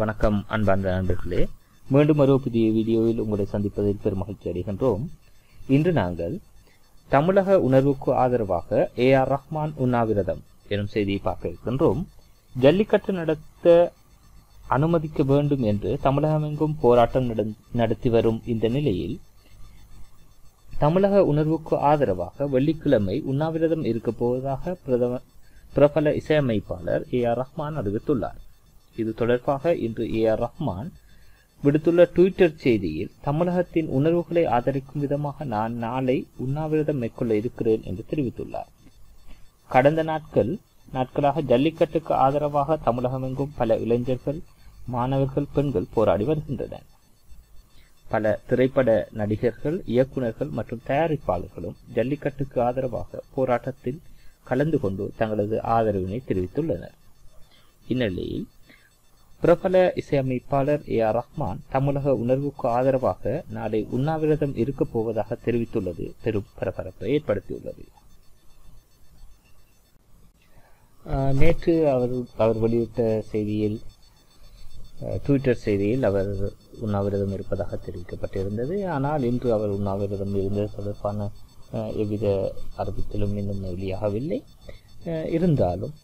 வணக்கம் அன்பார்ந்த நண்பர்களே, மீண்டும் ஒரு புதிய வீடியோவில் உங்களை சந்திப்பதில் பெருமகிழ்ச்சி அடைகின்றோம். இன்று நாங்கள் தமிழக உணர்வுக்கு ஆதரவாக AR ரஹ்மான் உண்ணாவிரதம் எனும் செய்தியை பார்க்க இருக்கின்றோம். ஜல்லிக்கட்டு நடத்த அனுமதிக்க வேண்டும் என்று தமிழகமெங்கும் போராட்டம் நடத்தி வரும் இந்த நிலையில் தமிழக உணர்வுக்கு ஆதரவாக வெள்ளிக்கிழமை உண்ணாவிரதம் இருக்கப் போவதாக பிரபல இசையமைப்பாளர் AR ரஹ்மான் அறிவித்துள்ளார். இது தொடர்பாக இன்று AR ரஹ்மான் விடுத்துள்ள ட்விட்டர் செய்தியில், தமிழகத்தின் உணர்வுகளை ஆதரிக்கும் விதமாக நான் நாளை உண்ணாவிரதம் மேற்கொள்ள இருக்கிறேன் என்று தெரிவித்துள்ளார். கடந்த நாட்களாக ஜல்லிக்கட்டுக்கு ஆதரவாக தமிழகமெங்கும் பல இளைஞர்கள், மாணவர்கள், பெண்கள் போராடி வருகின்றனர். பல திரைப்பட நடிகர்கள், இயக்குநர்கள் மற்றும் தயாரிப்பாளர்களும் ஜல்லிக்கட்டுக்கு ஆதரவாக போராட்டத்தில் கலந்து கொண்டு தங்களது ஆதரவினை தெரிவித்துள்ளனர். இந்நிலையில் பிரபல இசையமைப்பாளர் AR ரஹ்மான் தமிழக உணர்வுக்கு ஆதரவாக நாளை உண்ணாவிரதம் இருக்கப் போவதாக தெரிவித்துள்ளது பெரும் பரபரப்பை ஏற்படுத்தியுள்ளது. நேற்று அவர் வெளியிட்ட செய்தியில், ட்விட்டர் செய்தியில், அவர் உண்ணாவிரதம் இருப்பதாக தெரிவிக்கப்பட்டிருந்தது. ஆனால் இன்று அவர் உண்ணாவிரதம் இருந்தது தொடர்பான எவ்வித அறிவித்தலும் இன்னும் வெளியாகவில்லை. இருந்தாலும்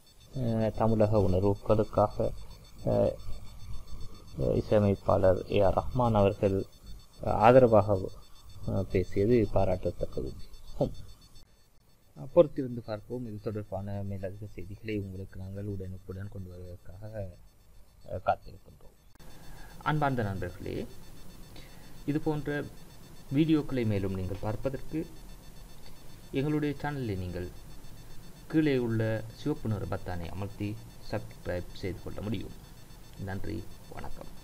தமிழக உணர்வுகளுக்காக இசையமைப்பாளர் AR ரஹ்மான் அவர்கள் ஆதரவாக பேசியது பாராட்டத்தக்கது. பொறுத்திருந்து பார்ப்போம். இது தொடர்பான மேலதிக செய்திகளை உங்களுக்கு நாங்கள் உடனுக்குடன் கொண்டு வருவதற்காக காத்திருக்கின்றோம். அன்பார்ந்த நண்பர்களே, இது போன்ற வீடியோக்களை மேலும் நீங்கள் பார்ப்பதற்கு எங்களுடைய சேனலை நீங்கள் கீழே உள்ள சிவப்பு நிற பட்டனை அமர்த்தி சப்ஸ்கிரைப் செய்து கொள்ள முடியும். நன்றி, வணக்கம்.